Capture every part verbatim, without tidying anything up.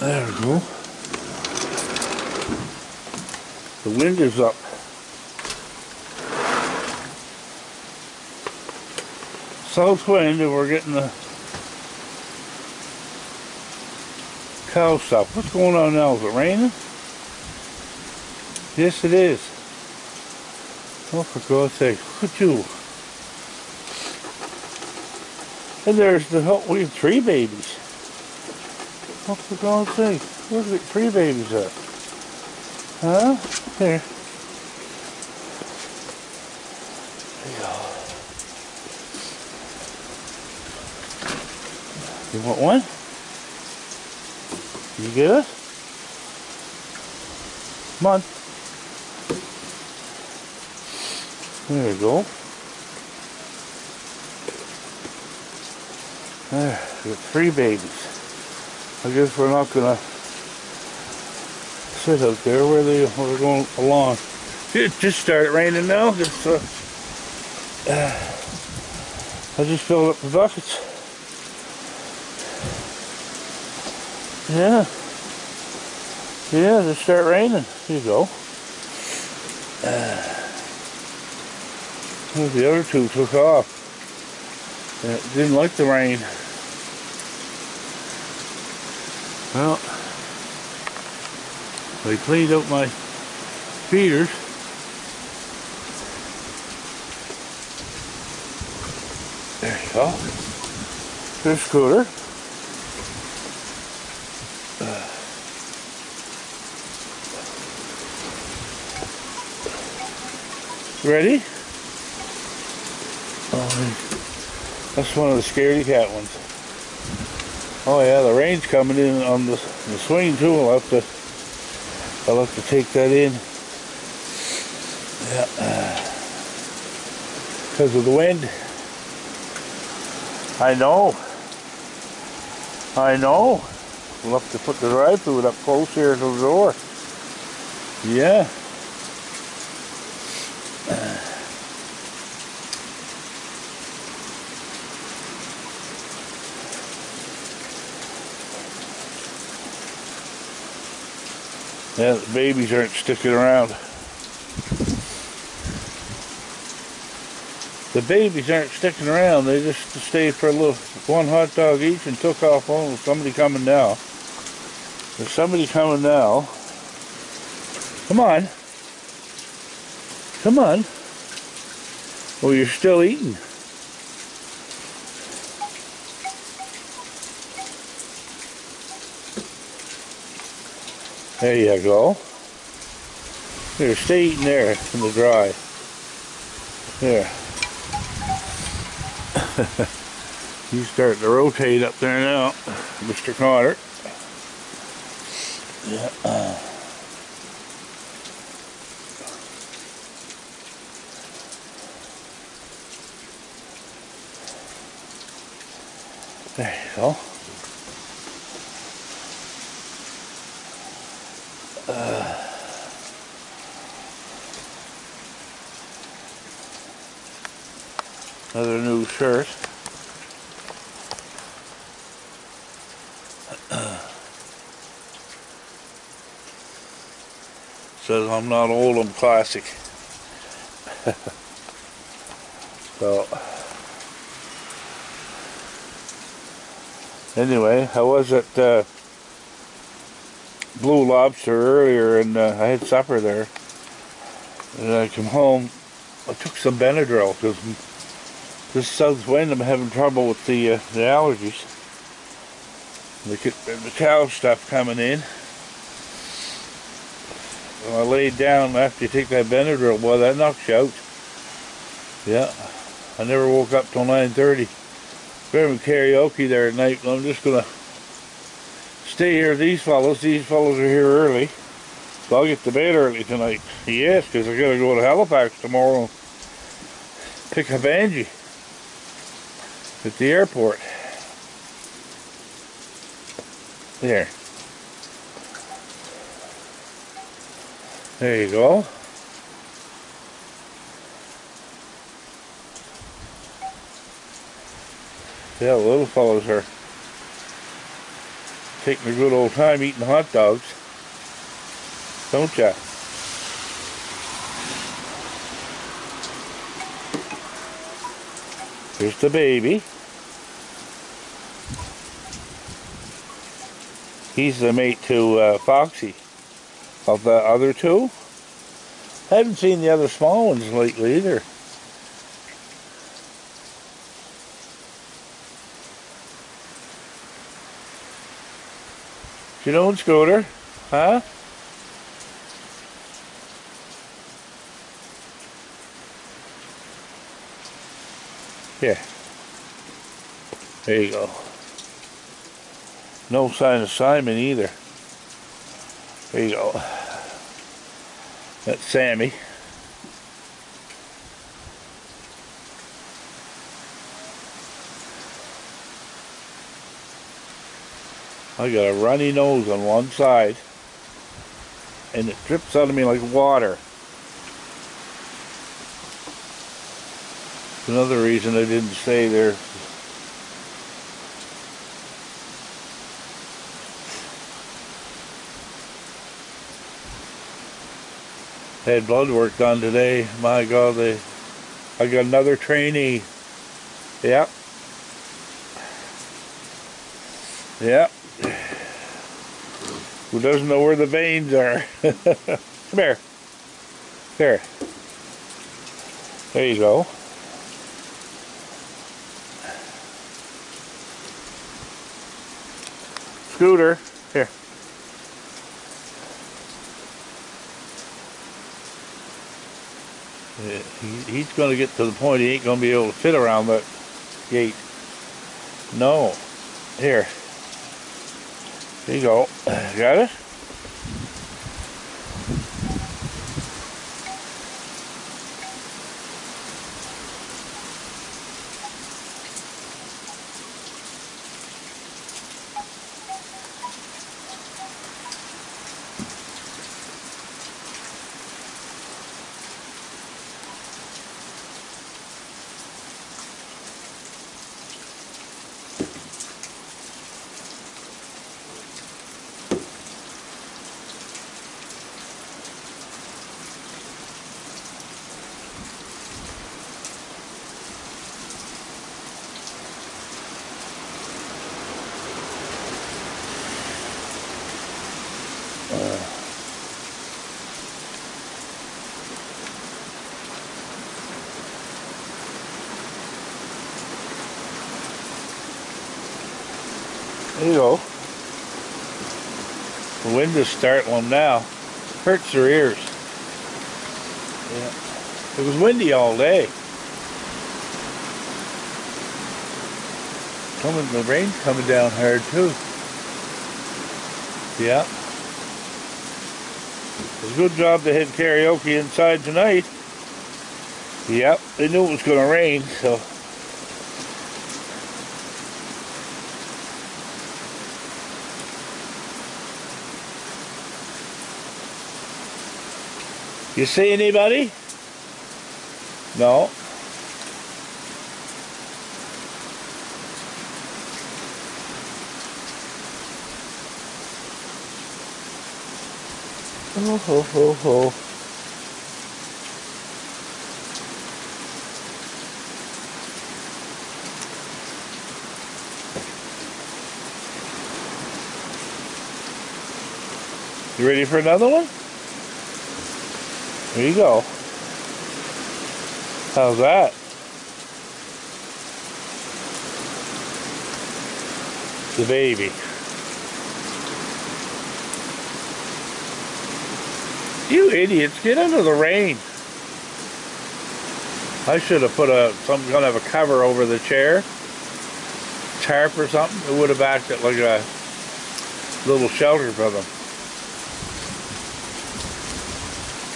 There we go. The wind is up. South wind, and we're getting the cow stuff. What's going on now? Is it raining? Yes, it is. Oh, for God's sake, look at you. And there's the whole, we have three babies. Oh, for God's sake, where's the three babies at? Huh? There. You want one? You good? Come on. There you go. There, we got three babies. I guess we're not gonna sit out there where they are going along. It just started raining now. Just, uh, I just filled up the buckets. Yeah, yeah, just start raining. Here you go. Uh, the other two took off. Yeah, didn't like the rain. Well, I cleaned out my feeders. There you go. Fish cooler. Ready? Oh, that's one of the scaredy cat ones. Oh yeah, the rain's coming in on the, the swing too. I'll have to, I'll have to take that in. Yeah, because of the wind. I know. I know. We'll have to put the drive-through up close here to the door. Yeah. Yeah, the babies aren't sticking around. The babies aren't sticking around. They just stayed for a little, one hot dog each, and took off home. There's somebody coming now. There's somebody coming now. Come on. Come on. Oh, you're still eating. There you go. There, stay eating there in the dry. There. He's starting to rotate up there now, Mister Connor. Yeah. Uh. There you go. Uh. Another new shirt. Says I'm not old, I'm classic. So anyway, I was at uh, Blue Lobster earlier, and uh, I had supper there. And I came home. I took some Benadryl because this south wind, I'm having trouble with the uh, the allergies. The, the cow stuff coming in. I laid down after you take that Benadryl, boy, that knocks you out. Yeah, I never woke up till nine thirty. We're having karaoke there at night, but I'm just gonna stay here with these fellows. These fellows are here early, so I'll get to bed early tonight. Yes, because I gotta go to Halifax tomorrow and pick up Angie at the airport. There. There you go. Yeah, the little fellows are taking a good old time eating hot dogs, don't ya? Here's the baby. He's the mate to uh, Foxy. Of the other two, I haven't seen the other small ones lately either. You know, Scooter, huh? Yeah. There you go. No sign of Simon either. There you go. That's Sammy. I got a runny nose on one side, and it drips out of me like water. Another reason I didn't stay there. I had blood work done today. My God, they, I got another trainee. Yep. Yep. Who doesn't know where the veins are? Come here. There. There you go. Scooter. Here. He's going to get to the point he ain't going to be able to fit around that gate. No. Here. There you go. Got it? There you go. The wind is starting them now. Hurts their ears. Yeah. It was windy all day. Coming, the rain's coming down hard too. Yeah. It was a good job they had karaoke inside tonight. Yep, they knew it was going to rain, so. You see anybody? No. Oh, ho, ho, ho. You ready for another one? There you go. How's that? The baby. You idiots, get under the rain. I should have put a some kind of a cover over the chair. Tarp or something. It would have backed it like a little shelter for them.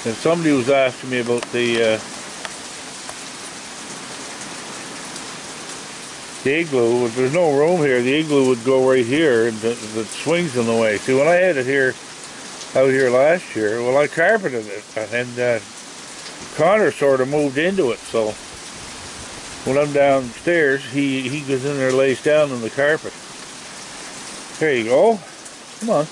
And somebody was asking me about the, uh, the igloo. If there's no room here, the igloo would go right here, and the, the swing's in the way. See, when I had it here, out here last year, well, I carpeted it, and uh, Connor sort of moved into it, so when I'm downstairs, he, he goes in there and lays down on the carpet. There you go. Come on.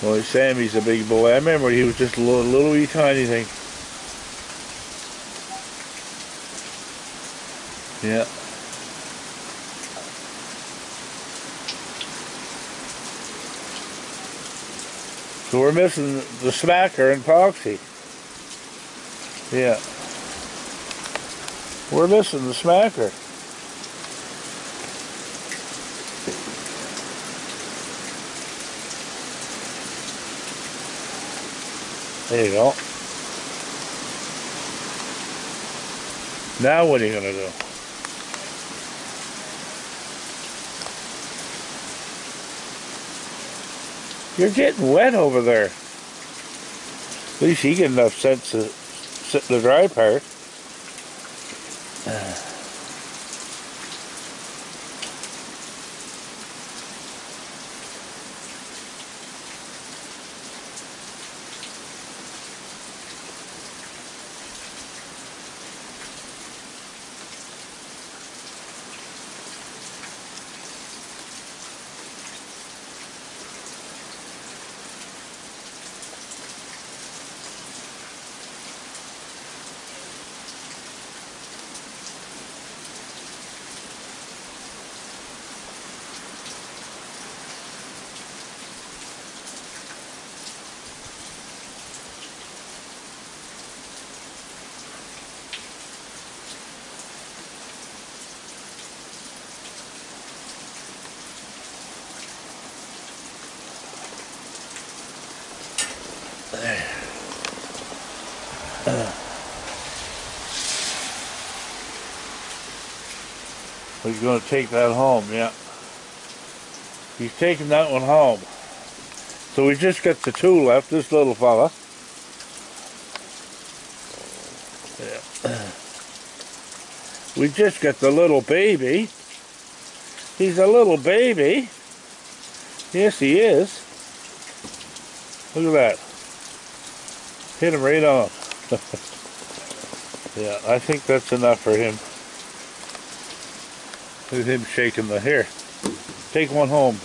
Boy, Sammy's a big boy. I remember he was just a little, little wee tiny thing. Yeah. So we're missing the smacker and Poxy. Yeah. We're missing the smacker. There you go. Now what are you gonna do? You're getting wet over there. At least he get enough sense to sit in the dry part. He's going to take that home, yeah. He's taking that one home. So we just got the two left, this little fella. Yeah. We just got the little baby. He's a little baby. Yes, he is. Look at that. Hit him right on. Yeah, I think that's enough for him. Look at him shaking the hair. Take one home.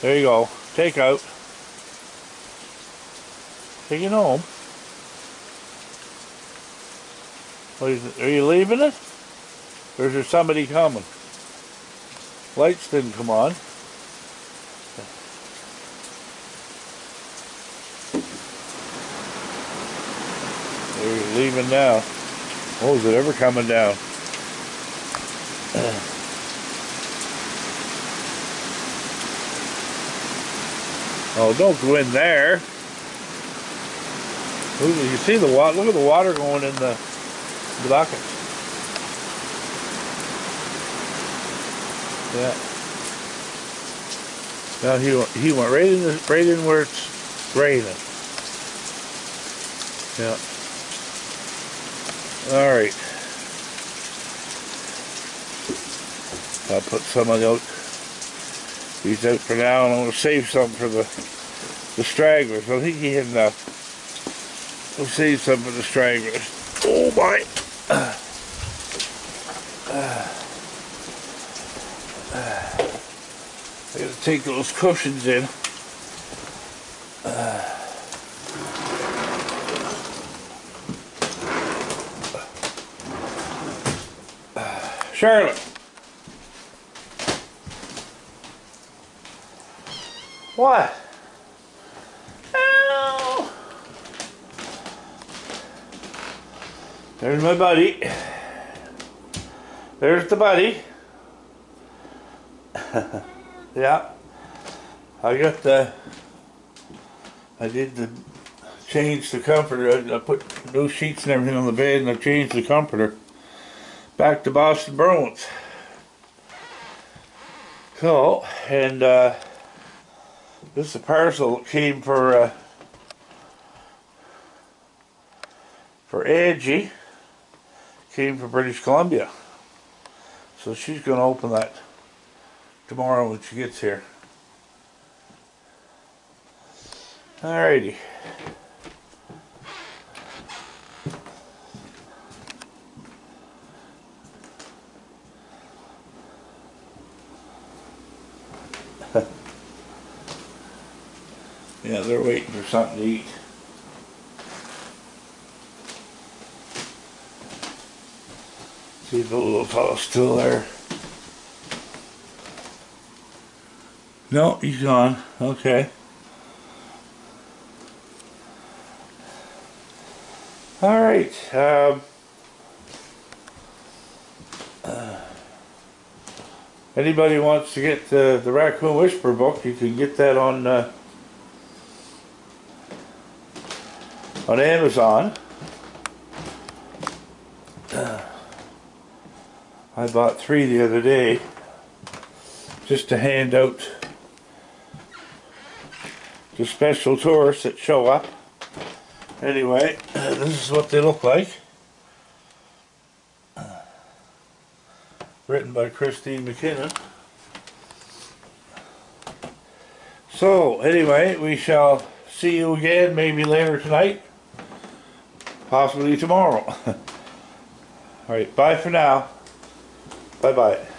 There you go. Take out. Take it home. What is it? Are you leaving it? Or is there somebody coming? Lights didn't come on. They're leaving now. Oh, is it ever coming down? Oh, don't go in there. Ooh, you see the water? Look at the water going in the bucket. Yeah. Now he he went right in the, right in where it's raining. Yeah. All right. I'll put some of those. He's out for now, and I'm going to save some for the the stragglers. I think he had enough. We'll save some for the stragglers. Oh my! Uh, uh, uh, I got to take those cushions in. Uh, uh, Charlotte. What? Hello. There's my buddy. There's the buddy. Yeah. I got the. I did the change the comforter. I put new sheets and everything on the bed, and I changed the comforter. Back to Boston Bruins. Cool. And. Uh, This is a parcel that came for uh, for Angie. Came from British Columbia, so she's going to open that tomorrow when she gets here. Alrighty. Yeah, they're waiting for something to eat. See the little fellow's still there. No, he's gone. Okay. All right. Um, uh, anybody wants to get the, the Raccoon Whisperer book, you can get that on uh, on Amazon. Uh, I bought three the other day just to hand out to special tourists that show up. Anyway, uh, this is what they look like. Uh, written by Christine McKinnon. So, anyway, we shall see you again, maybe later tonight, possibly tomorrow. Alright, bye for now. Bye-bye.